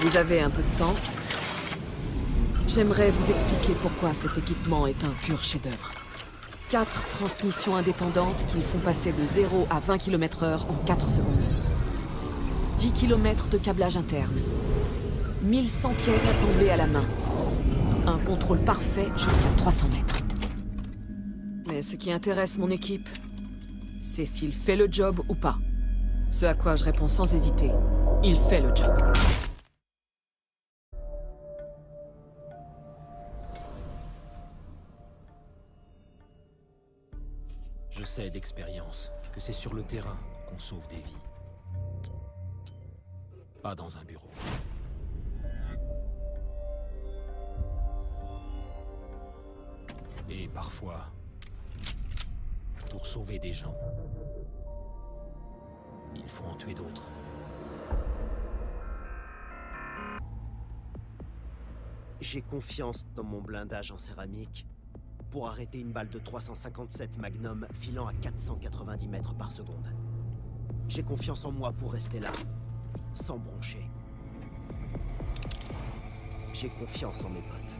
vous avez un peu de temps, j'aimerais vous expliquer pourquoi cet équipement est un pur chef-d'œuvre. 4 transmissions indépendantes qui font passer de 0 à 20 km/h en 4 secondes. 10 km de câblage interne. 1100 pièces assemblées à la main. Un contrôle parfait jusqu'à 300 mètres. Mais ce qui intéresse mon équipe, c'est s'il fait le job ou pas. Ce à quoi je réponds sans hésiter, il fait le job. Je sais d'expérience que c'est sur le terrain qu'on sauve des vies. Pas dans un bureau. Et parfois, pour sauver des gens, il faut en tuer d'autres. J'ai confiance dans mon blindage en céramique pour arrêter une balle de 357 Magnum filant à 490 mètres par seconde. J'ai confiance en moi pour rester là, sans broncher. J'ai confiance en mes potes.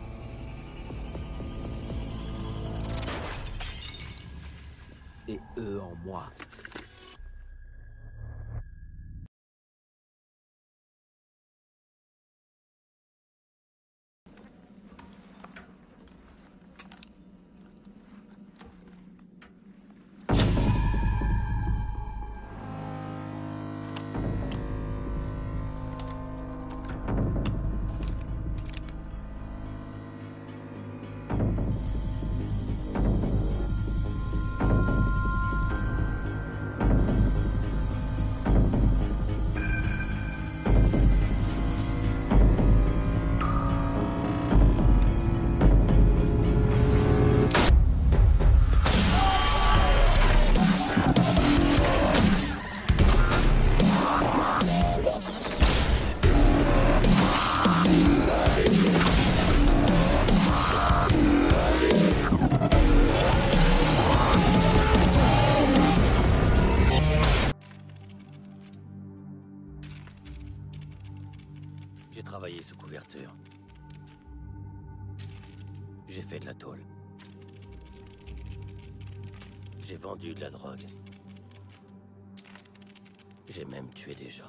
Et eux en moi. J'ai travaillé sous couverture. J'ai fait de la tôle. J'ai vendu de la drogue. J'ai même tué des gens.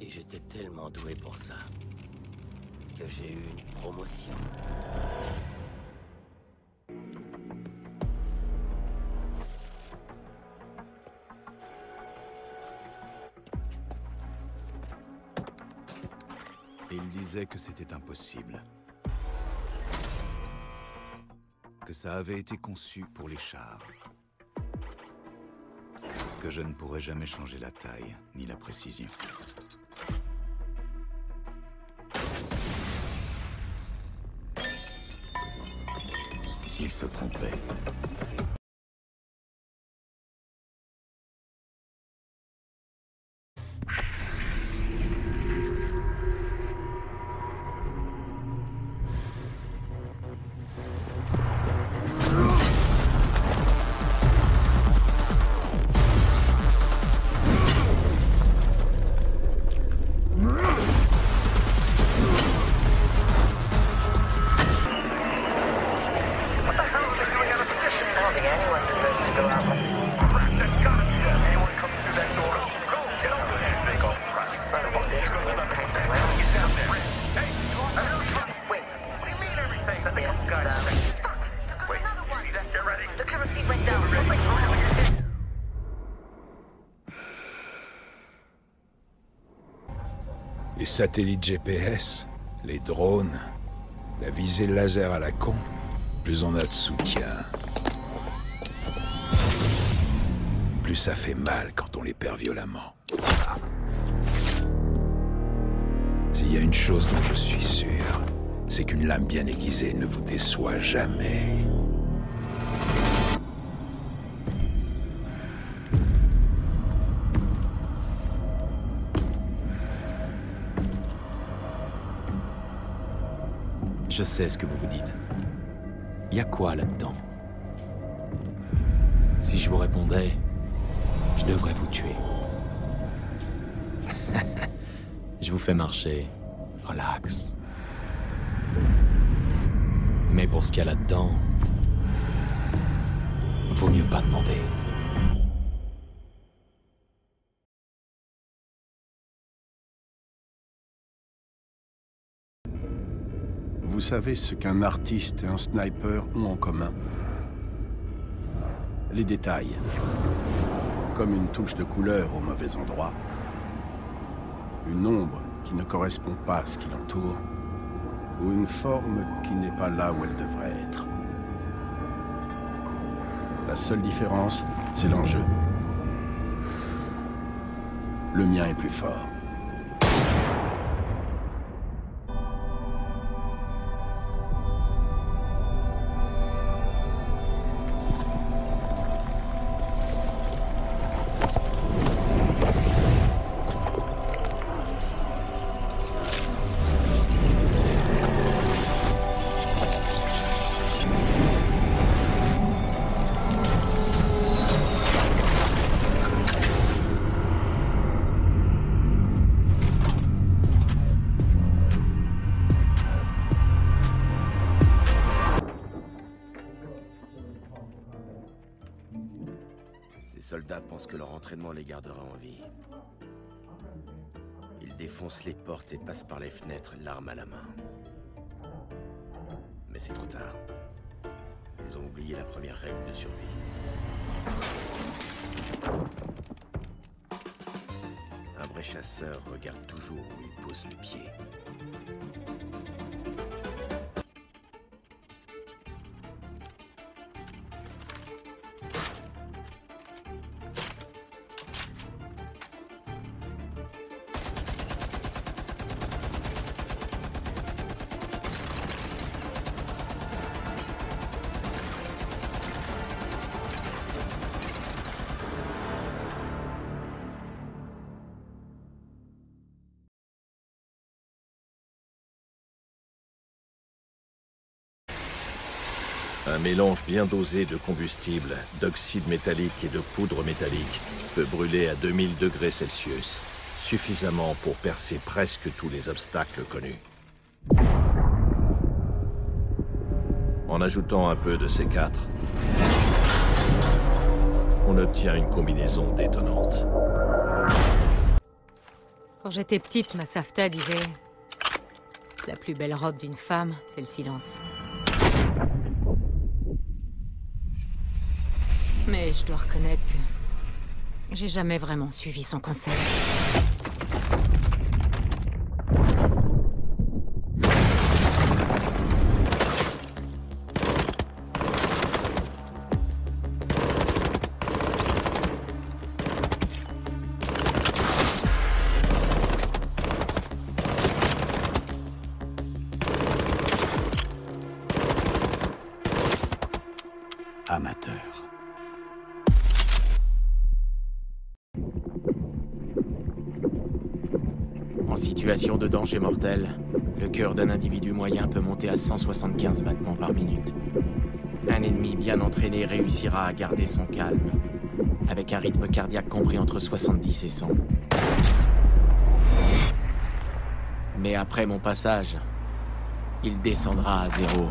Et j'étais tellement doué pour ça que j'ai eu une promotion. Il disait que c'était impossible. Que ça avait été conçu pour les chars. Que je ne pourrais jamais changer la taille, ni la précision. Il se trompait. Les satellites GPS, les drones, la visée laser à la con, plus on a de soutien, plus ça fait mal quand on les perd violemment. S'il y a une chose dont je suis sûr, c'est qu'une lame bien aiguisée ne vous déçoit jamais. Je sais ce que vous vous dites. Y a quoi là-dedans? Si je vous répondais, je devrais vous tuer. Je vous fais marcher. Relax. Mais pour ce qu'il y a là-dedans, vaut mieux pas demander. Vous savez ce qu'un artiste et un sniper ont en commun? Les détails. Comme une touche de couleur au mauvais endroit. Une ombre qui ne correspond pas à ce qui l'entoure. Ou une forme qui n'est pas là où elle devrait être. La seule différence, c'est l'enjeu. Le mien est plus fort. Les soldats pensent que leur entraînement les gardera en vie. Ils défoncent les portes et passent par les fenêtres, l'arme à la main. Mais c'est trop tard. Ils ont oublié la première règle de survie. Un vrai chasseur regarde toujours où il pose le pied. Un mélange bien dosé de combustible, d'oxyde métallique et de poudre métallique peut brûler à 2000 degrés Celsius, suffisamment pour percer presque tous les obstacles connus. En ajoutant un peu de C4, on obtient une combinaison détonnante. Quand j'étais petite, ma Safta disait « La plus belle robe d'une femme, c'est le silence ». Mais je dois reconnaître que j'ai jamais vraiment suivi son conseil. Amateur. En situation de danger mortel, le cœur d'un individu moyen peut monter à 175 battements par minute. Un ennemi bien entraîné réussira à garder son calme, avec un rythme cardiaque compris entre 70 et 100. Mais après mon passage, il descendra à zéro.